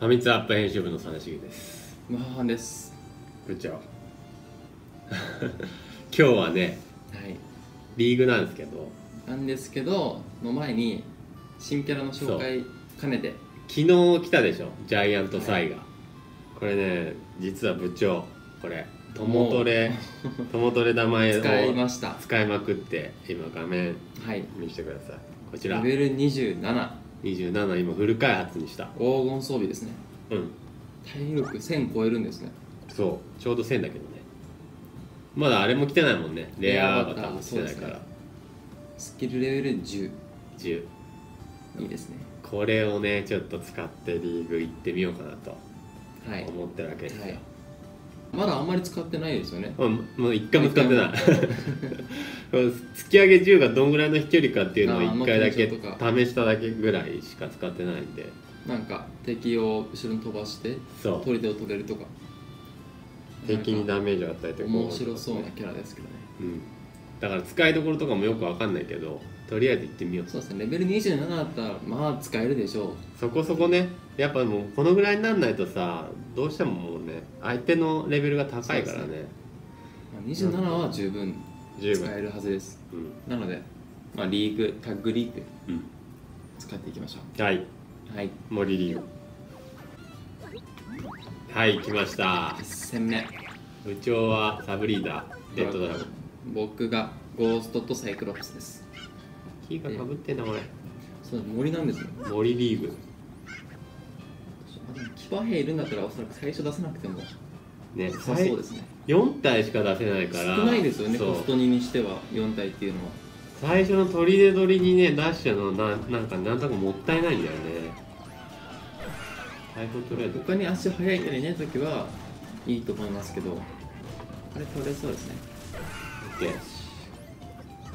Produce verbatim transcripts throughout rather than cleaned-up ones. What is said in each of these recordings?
ファミツアップ編集部の実重です。マハハンです。こんにちは。今日はね、はい、リーグなんですけどなんですけどの前に新キャラの紹介兼ねて昨日来たでしょ、ジャイアントサイが、はい、これね、実は部長これトモトレトモトレ名前を使いました使いまくって、今画面見せてください、はい、こちらレベルにじゅうなな、にじゅうなな、今フル開発にした黄金装備ですね。うん、体力せん超えるんですね。そう、ちょうどせんだけどね、まだあれも来てないもんね、レアアバターも来てないから、ね、スキルレベルじゅう、じゅういいですね。これをねちょっと使ってリーグ行ってみようかなと思ってるわけですよ、はいはい。まだあんまり使ってないですよね。うん、もう一回も使ってない。突き上げ銃がどんぐらいの飛距離かっていうのを一回だけ試しただけぐらいしか使ってないんで。なんか敵を後ろに飛ばして、取り手を止めるとか。敵にダメージを与えて。面白そうなキャラですけどね。うん。だから使いどころとかもよくわかんないけど、とりあえず行ってみよう。そうですね。レベルにじゅうななだったらまあ使えるでしょう。そこそこね。やっぱもうこのぐらいにならないとさ、どうしてももうね相手のレベルが高いからね。ね、まあ、にじゅうななは十分使えるはずです。うん、なので、まあ、リーグタッグリーグ、うん、使っていきましょう。はい。はい。森リーグ。はい、来ました。いっせんめ。部長はサブリーダーデッドドラゴン。僕がゴーストとサイクロプスです。木が被ってんだこれ。そう、森なんですよ。森リーグ。騎馬兵いるんだったらおそらく最初出さなくてもね、そうですね、よんたいしか出せないから少ないですよね、コストににしてはよんたいっていうのは。最初の砦取りにね出しちゃうのな、なんかなんとかもったいないんだよね。他に足速いのにね時はいいと思いますけど、あれ取れそうですね。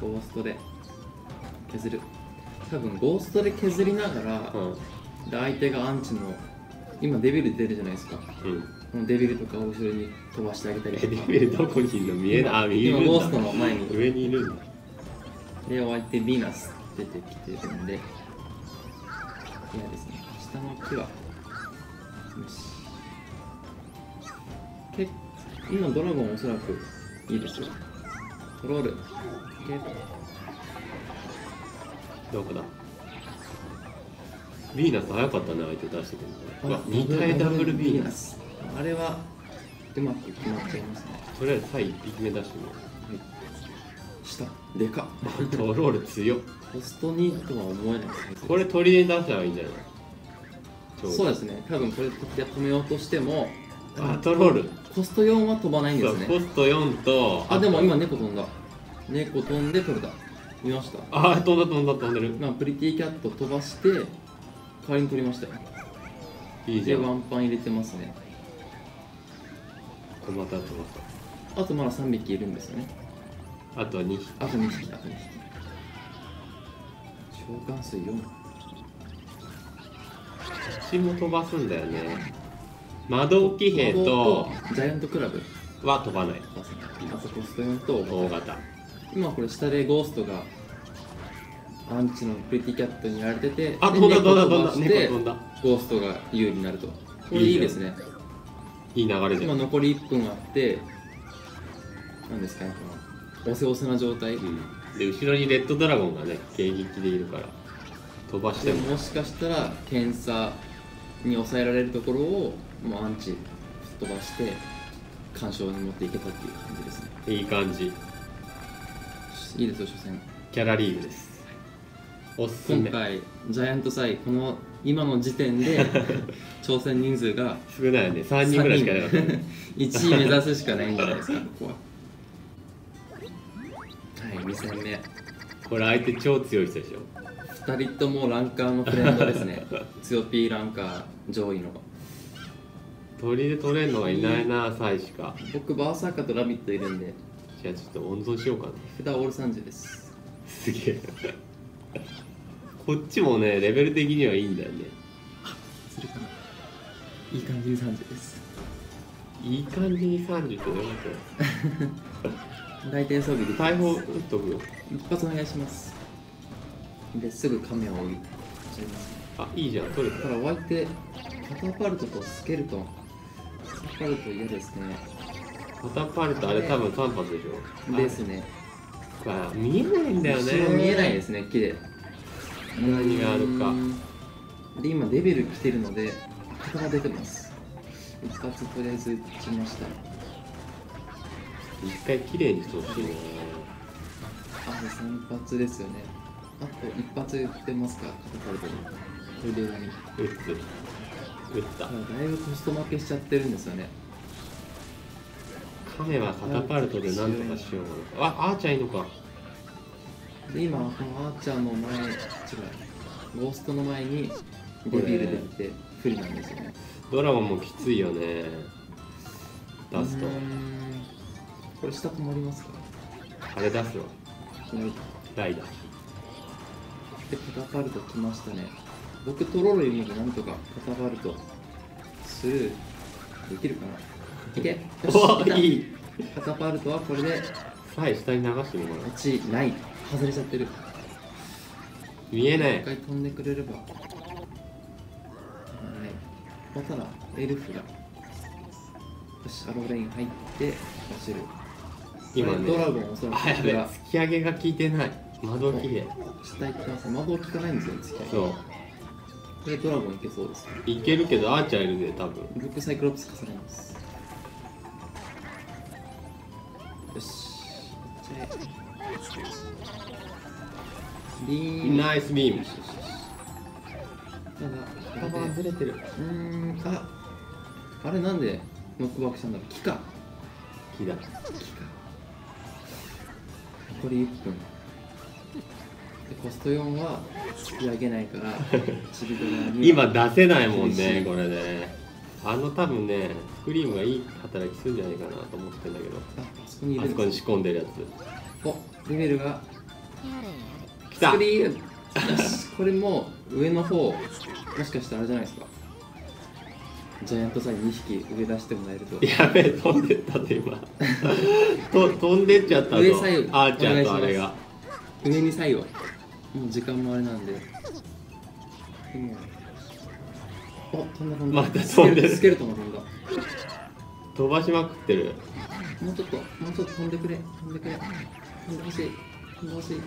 OK、 ゴーストで削る。多分ゴーストで削りながら、うん、で相手がアンチの今デビル出るじゃないですか、うん、このデビルとかを後ろに飛ばしてあげたりとか。デビルどこにいるの見えない。今ゴーストの前に上にいるんだ。でお相手ヴィーナス出てきてるんで嫌ですね。下の木はよし、け今ドラゴンおそらくいいですよ。トロールどこだ。ヴィーナス早かったね、相手出してくるのね。にかいダブルヴィーナス、あれはうまく決まっちゃいますね。とりあえず対いっぴきめ出してみよう。はい、下でかっ。トロール強っ。コストにとは思えないですね。これ取り出したらいいんじゃない。そうですね、多分これ止めようとしても、あ、トロールコストよんは飛ばないんですね。コストよんと、あ、でも今猫飛んだ。猫飛んで取れた、見ました。あ、飛んだ飛んだ飛んでる。まあプリティキャット飛ばして代わりに取りましたよ。いいじゃん。でワンパン入れてますね。これまた飛ばす。あとまださんびきいるんですよね。あとにひき。あとにひき。あとにひき。召喚数よん。口も飛ばすんだよね。窓置き兵とジャイアントクラブは飛ばない。あそこストーンと大型。今これ下でゴーストが。アンチのプリティキャットにやられてて、あ、飛んだ飛んだ飛んだ飛んだ。ゴーストが有利になると。これいいですね。いい流れで。今残りいっぷんあって、なんですかね、この、おせおせな状態。で、後ろにレッドドラゴンがね、迎撃でいるから、飛ばしても。もしかしたら、点差に抑えられるところを、もうアンチ飛ばして、干渉に持っていけたっていう感じですね。いい感じ。いいですよ、初戦。キャラリーグです。今回ジャイアントサイ、この今の時点で挑戦人数が少ないよね。さんにんぐらいしかいなかったね。いちい目指すしかないんじゃないですか、ここは。はい、にせんめ。これ相手超強い人でしょ。ふたりともランカーのフレンドですね。強 P ランカー上位の鳥で取れるのはいないな、サイしか。僕バーサーカーとラビットいるんで、じゃあちょっと温存しようかな。札オールさんじゅうです。すげえ。こっちもね、レベル的にはいいんだよね。あ、するかな。いい感じにさんじゅうです。いい感じにさんじゅうってどうなった来店装備で大砲撃っとくよ。一発お願いします。ですぐカメを置いちゃいます。あ、いいじゃん、取れた。だから、お相手、カタパルトとスケルトン。カタパルト嫌ですね。カタパルトあれ多分単発でしょ。ですね。あ、見えないんだよね。見えないですね。綺麗。何があるか。で今レベル来てるので赤が出てます。一発とりあえず打ちました。一回綺麗にしてほしいね。あと三発ですよね。あと一発打ってますか。カタパルトに。腕に打つ打った。だいぶコスト負けしちゃってるんですよね。亀はカタパルトでなんとかしよう。あ、あーちゃんいるか。で今このあーちゃんの前、違う、ゴーストの前にデビル出て不利なんですよね。ドラゴンもきついよね。出すと。これ下止まりますか。あれ出すわ。ライダー。でカタパルト来ましたね。僕トロールいるのでなんとかカタパルトスルーできるかないけおーいいカタパルトはこれでさえ下に流してみよう。落ちない、外れちゃってる。見えない。一回飛んでくれれば。はいまたらエルフがよしアローレイン入って走る。今ねドラゴンおそらく突き上げが効いてない。窓切れ下行きます。窓効かないんですよ突き上げ。そうこれドラゴンいけそうです、ね、いけるけどアーチャーいるね多分。僕サイクロプス重ねます。よしビームナイスビーム。ただカバーずれてる。うーんああれなんでノックバックしたんだろう。木か木だ木か。残りいっぷんでコストよんは突き上げないから今出せないもんねこれね。あの多分ねスクリームがいい働きするんじゃないかなと思ってんだけど。あそこに仕込んでるやつ。おレベルがきた。スクリームこれも上の方もしかしたらあれじゃないですか。ジャイアントサイにひき上出してもらえると。やべえ飛んでったと今と飛んでっちゃったぞ。上サイをあーちゃんとあれが上にサイを。もう時間もあれなんで。今お、飛んだ飛んだ。また飛んでる。スケルトンが飛んだ。飛ばしまくってる。もうちょっと、もうちょっと飛んでくれ、飛んでくれ。飛んでほしい、飛んでほしい。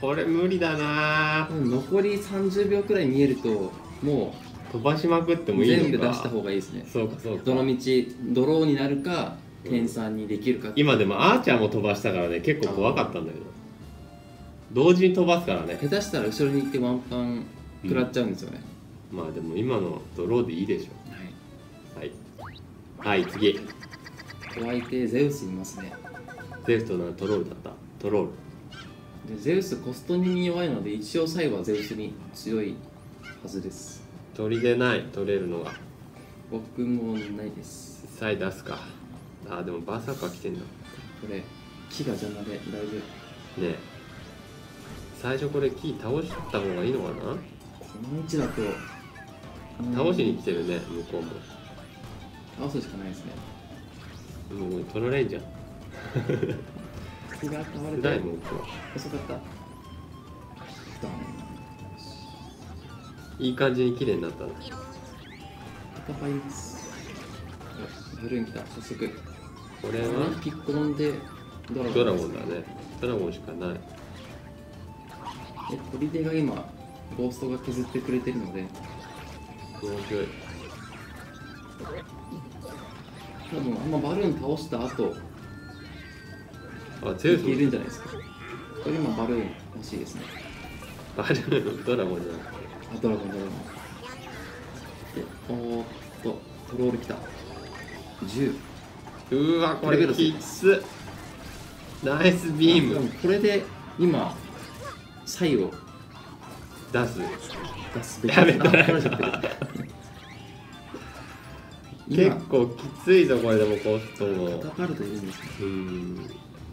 これ無理だなぁ。残りさんじゅうびょうくらい見えると、もう飛ばしまくってもいいのか。全部出した方がいいですね。そうかそうか。どの道、ドローになるか、天算にできるか。今でもあーちゃんも飛ばしたからね、結構怖かったんだけど。同時に飛ばすからね。下手したら後ろに行ってワンパン食らっちゃうんですよね、うん、まあでも今のドローでいいでしょ。はいはい、はい、次お相手ゼウスいますね。ゼウスとなトロールだったトロールでゼウスコストに弱いので一応最後はゼウスに強いはずです。取り出ない取れるのが僕もないです。さえ出すか。あーでもバーサーカー来てんだ。これ木が邪魔で大丈夫ねえ。最初これ木倒した方がいいのかな。この位置だと倒しに来てるね。向こうも倒すしかないですね。もう取られんじゃん木が倒れてないもん。遅かったいい感じに綺麗になったな。カタパイです。ブルーン来た早速。これは引っ込んでドラゴン、ね、ドラゴンだね。ドラゴンしかない。え、取り手が今、ゴーストが削ってくれてるので。面白い。多分、あんまバルーン倒した後、あ、強い人いるんじゃないですか。これ今、バルーン欲しいですね。バルーン、ドラゴンじゃない。あ、ドラゴン、ドラゴン。で、おーっと、トロールきた。じゅう。うーわ、これきつ。ナイスビーム。これで、今、サイを出す出すべき。やめた結構きついぞこれでもコストも。カタパルトいるんですか。うん、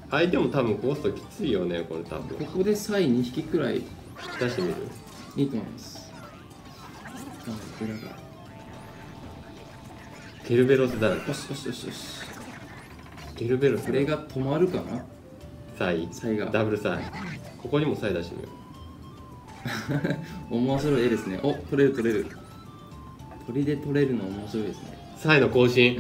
相手も多分コストきついよねこれ多分。ここでサイにひきくらい出してみるいいと思います。ケルベロスだらけ。よしよしよしよし。ケルベロスこれが止まるかな。サイサイがダブルサイ。ここにもサイ出してみよう面白い絵ですね。お、取れる取れる。これで取れるの面白いですね。サイの更新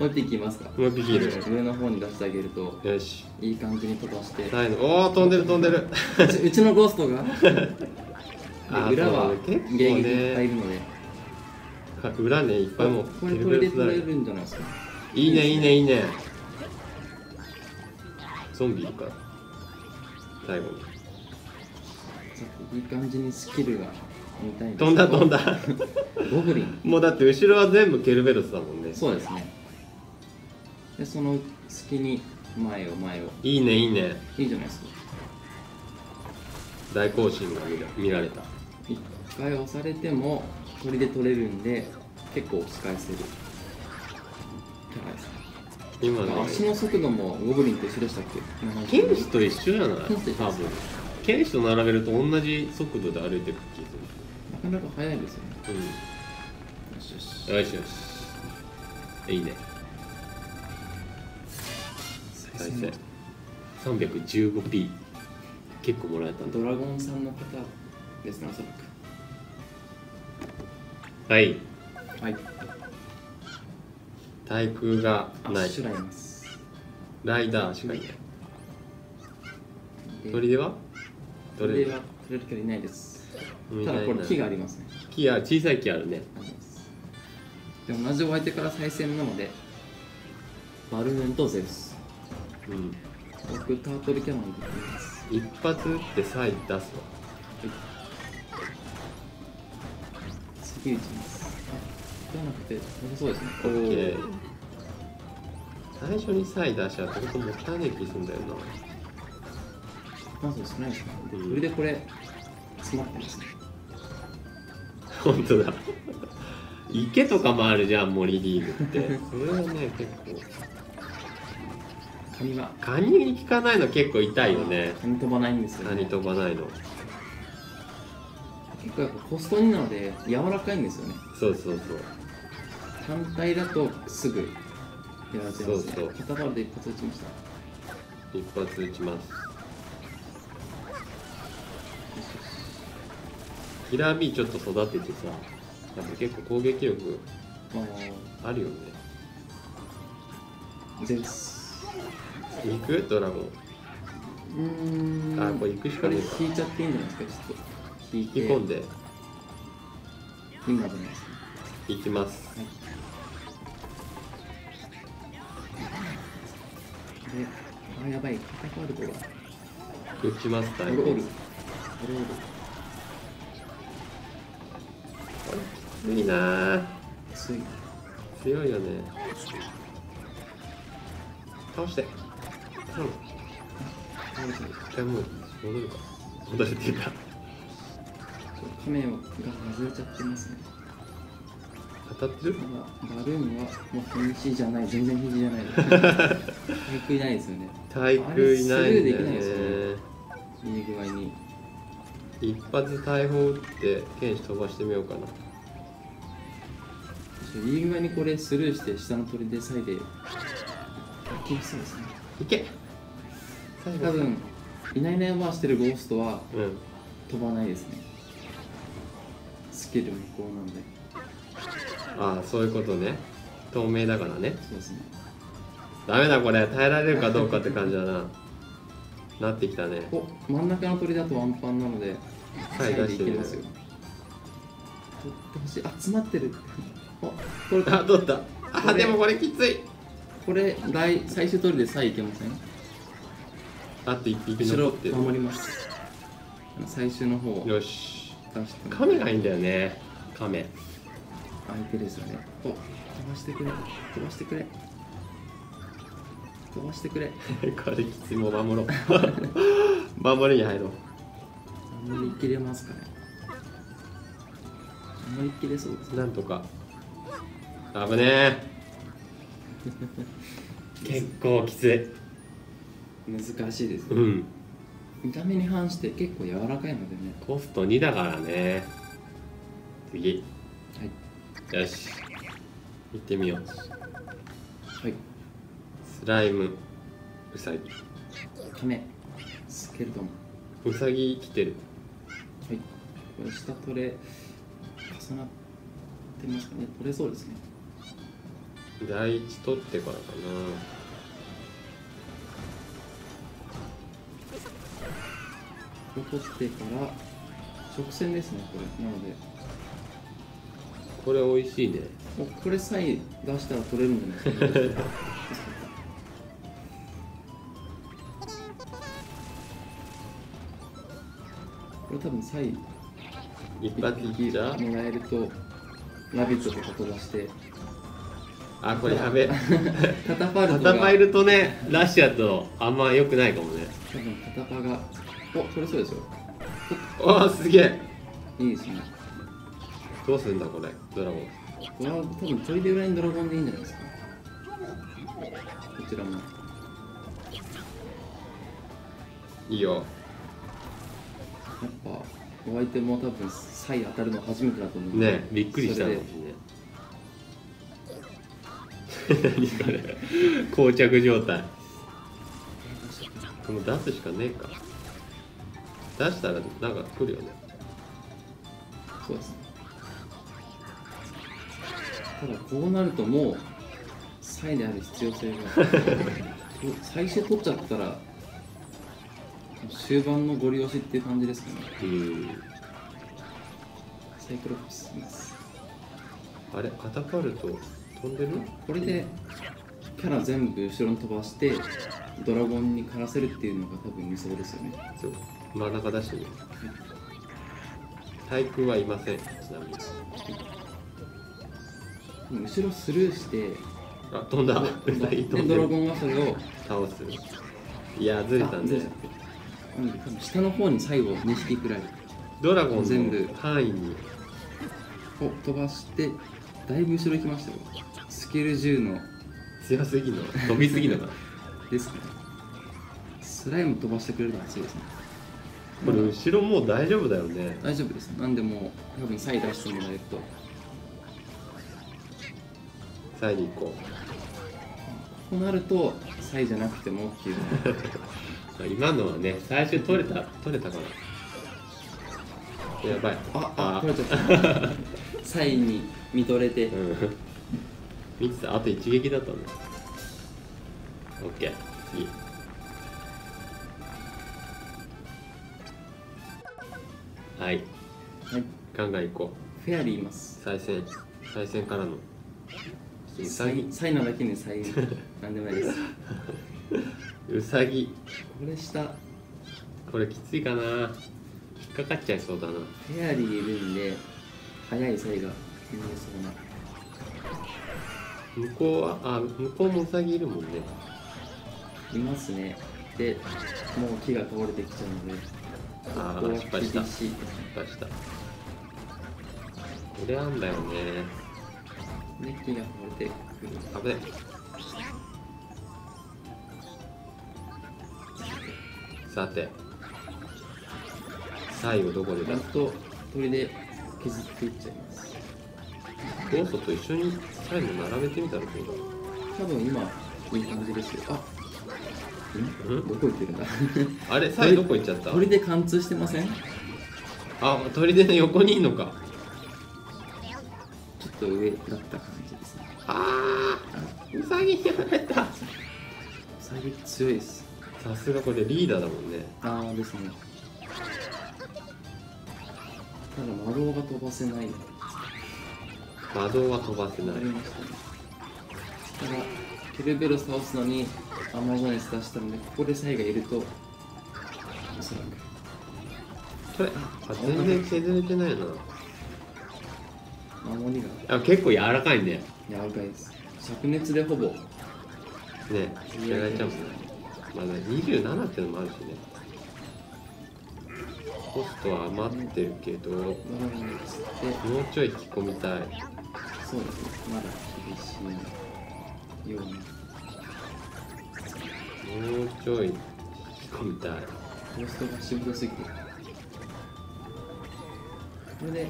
もう一匹いますか。もう一匹いる。上の方に出してあげるとよし、いい感じに飛ばして。サイのおー飛んでる飛んでるうちのゴーストが裏は現役に入るので裏ね、いっぱいもうこれ取りで取れるんじゃないですか。いいねいいねいいね。ゾンビいるから最後にいい感じにスキルが見たいんです。飛んだ飛んだゴブリンもうだって後ろは全部ケルベロスだもんね。そうですね。でその隙に前を前を。いいねいいね、いいじゃないですか。大行進が見られた。一回押されてもこれで取れるんで結構押し返せる。今ね足の速度もゴブリンと一緒でしたっけ。剣士と一緒じゃない。多分剣士と並べると同じ速度で歩いてる気がする。なかなか速いですよね。うん、よしよしよしよし、いいね。再生 さんびゃくじゅうごピー 結構もらえた。ドラゴンさんの方ですね、おそらく。はい、はい、対空がない。ライダーしかいない。砦は砦は取れる人いないです。ただこれ木がありますね。木は小さい木あるね。で同じお相手から再戦なのでバルーンとゼウス、うん、僕タートルキャノンでやります。一発打ってサイ出すわ。打ちます。打たなくて、そうですね。オッケー。最初にサイ出しちゃうと本当もったいない気するんだよな。まずですね。それでこれ詰まってますね。本当だ。池とかもあるじゃん、モリリーグって。それはね結構。カニは。カニに効かないの結構痛いよね。カニ飛ばないんですよね。カニ飛ばないの。結構やっぱコストになので柔らかいんですよね。そうそうそう。単体だとすぐやられてますね。そうそう。肩バルで一発打ちました。一発打ちます。キラー B ちょっと育ててさ、やっぱ結構攻撃力あるよね。です。行くドラゴン。うーん。あ、これ行くしかないか。これ引いちゃっていいんじゃないですか、ちょっと。引き込んで今じゃないですか。いきます、はい、あやばい、肩コールドが打ちます。タイムオールきついな。強い強いよね。倒して倒して一回もう戻るか戻るっていうか亀が外れちゃってますね。当たってる。バルーンはもう瀕死じゃない、全然瀕死じゃない。対空いないですよね。対空いないんだよね。いい具合に。一発大砲打って剣士飛ばしてみようかな。いい具合にこれスルーして下の砦でサイで。行けそうですね。行け。多分いないいないばあしてるゴーストは、うん、飛ばないですね。スキル無効なんで。ああそういうことね。透明だからね。そうですね。ダメだこれ、耐えられるかどうかって感じだな。なってきたね。お真ん中の鳥だとワンパンなので最後にいけますよ。取ってほしい。あ詰まってる。お取れた。あ取った。あでもこれきつい。これ来最終取りでさえいけません。あと一匹残ってる。後ろ守ります。最終の方。よし。カメがいいんだよね。カメ相手ですよね。お飛ばしてくれ飛ばしてくれ飛ばしてくれこれきつい、もう守ろう守りに入ろう。守り切れますかね。守り切れそうです、ね、なんとか。危ねえ結構きつい。難しいです、ね、うん。見た目に反して結構柔らかいのでね。コストにだからね。次、はい、よし行ってみよう。はい、スライムウサギカメスケルトンウサギ来てる。はい、これ下取れ重なっってますかね。取れそうですね。第一取ってからかな。取ってから直線ですね、これ。なのでこれ美味しいね。これさえ出したら取れるんじゃないですか。これ多分サイ一発ギャもらえるとラビットとか飛ばして、あ、これやべ。タタパルトがタタパイルとね、ラシアとあんま良くないかもね。多分タタパが、お、それそうですよ。おお、すげえ。いいですね。どうするんだこれ、ドラゴン。ドラゴン多分ちょいで裏にドラゴンでいいんじゃないですか。こちらも。いいよ。やっぱお相手も多分サイ当たるの初めてだと思うね。びっくりしたのかもしれない。何それ、膠着状態。もう出すしかねえか。出したらなんか来るよね。そうですね。ただこうなるともうサイである必要性が最初取っちゃったら終盤のゴリ押しっていう感じですかね。サイクロプスです。あれ、カタパルト飛んでる。これでキャラ全部後ろに飛ばしてドラゴンにからせるっていうのが多分理想ですよね。そう、真ん中出してる。対空はいません、ちなみに。後ろスルーして、あ、飛んだ。ドラゴンがそれを倒す。いや、ずれたんで、下の方に最後にひきくらいドラゴン全部範囲にを飛ばして、だいぶ後ろ行きましたよ。スキルじゅうの強すぎの飛びすぎのかですね。スライム飛ばしてくれるのが強いですね。これ後ろもう大丈夫だよね。大丈夫です。なんでもう多分サイ出してもらえると。サイに行こう。こうなるとサイじゃなくてもっていう今のはね、最初取れた、取れたからやばい。ああ、取れちゃった。サインに見とれて、うん、見てた。あと一撃だったね。オッケー、次。はい、はい、ガンガンいこう。フェアリーいます。再戦、再戦からのサイサイなだけにサイなんでもないです。うさぎ、これ下、これきついかな。引っかかっちゃいそうだな。フェアリーいるんで速いサイが見えそうな。向こうは、あ、向こうもうさぎいるもんね。いますね。でもう木が倒れてきちゃうので、ああ、失敗した、失敗した。これあんだよね。で木が倒れてくる。危ない。さて、最後どこで出すと、これで削っていっちゃいます。ゴーストと一緒に最後並べてみたらどうだろう。多分今、いい感じですよ。あ、ん？どこ行ってるんだ。あれ、最後どこ行っちゃった。鳥で貫通してません？あ、鳥で横にいんのか。ちょっと上だった感じですね。ああ、ウサギやられた。ウサギ強いです。さすがこれリーダーだもんね。ああ、ですね。ただ魔導が飛ばせない。魔導は飛ばせない。ね、ただケルベロ倒すのにアマゾネス出したので、ここでサイがいるとおそらく。これ、あ、全然削れてないな。守りが。あ、結構柔らかいね。柔らかいです。灼熱でほぼ。ね、やられちゃうもんね。まだにじゅうななってのもあるしね。コストは余ってるけど、もうちょい引き込みたい。そうですね、まだ厳しいように。もうちょい引き込みたい。コストがしぶとすぎて、これで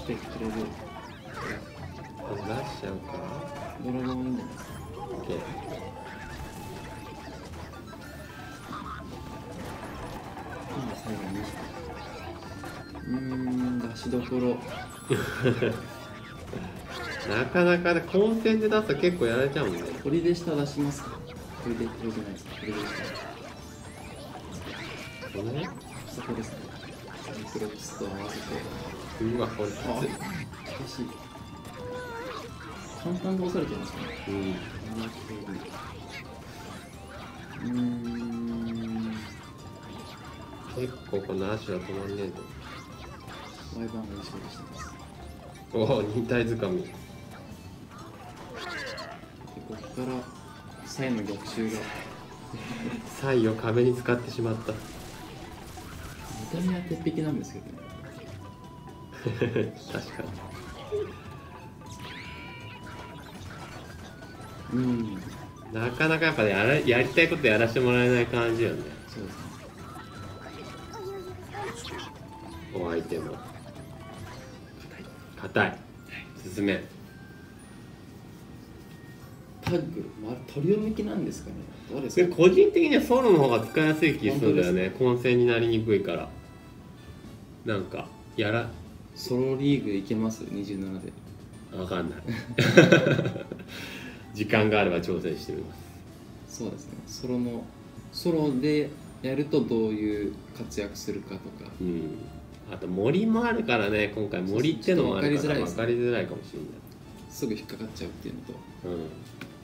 来てくれる。出しちゃうか。ドラゴンいいんじゃないですか。オッケー。最後にうーん、出しどころなかなかね、混戦で出すと結構やられちゃうもんね。これで下出しますか？これで、これじゃないですか。これで下。この辺？そこですね。サイクロプスと合わせて。うわ、これきつい。難しい。簡単に押されてますね。うん。うん。結構このアシュラ止まんねえと。毎晩の仕事してます。おお、忍耐づかみ。で、ここからサイの逆襲がサイを壁に使ってしまった。見た目は鉄壁なんですけどね確かにうんなかなかやっぱね、やら、やりたいことやらせてもらえない感じよね。そうですね。お相手も硬い。進め。タッグ、まあ、トリオ向きなんですかね。どうですか。個人的にはソロの方が使いやすい気がするんだよね。混戦になりにくいから。なんか、やら。ソロリーグいけます？にじゅうななで。わかんない。時間があれば挑戦してみます。そうですね。ソロの。ソロでやるとどういう活躍するかとか。うん。あと森もあるからね、今回森ってのもあるから分かりづらいかもしれない。すぐ引っかかっちゃうっていうのと、うん、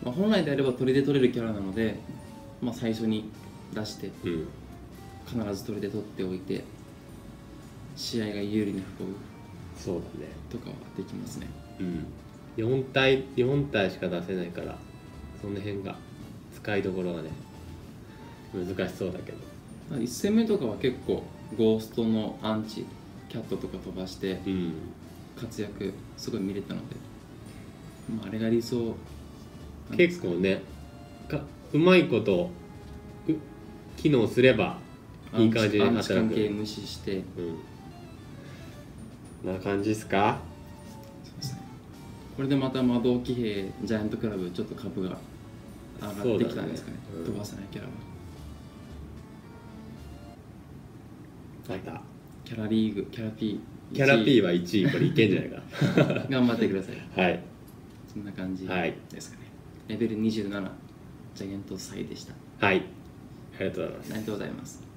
まあ本来であれば鳥で取れるキャラなので、まあ、最初に出して、うん、必ず鳥で取っておいて試合が有利に運ぶそうだねとかはできますね。うん、よん体よん体しか出せないからその辺が使いどころがね難しそうだけど、まあいち戦目とかは結構ゴーストのアンチキャットとか飛ばして活躍すごい見れたので、うん、まああれが理想。結構ねかうまいこと機能すればいい感じで働く。アンチ関係無視して、うん、な感じですか。そうですね。これでまた魔導騎兵ジャイアントクラブちょっと株が上がってきたんですかね。そうだね、うん、飛ばせないキャラは。キャラリーグ、キャラ P、キャラ P はいちい、これいけんじゃないか。頑張ってください。はい。そんな感じですかね。レベルにじゅうなな、ジャイアントサイでした。はい。ありがとうございます。ありがとうございます。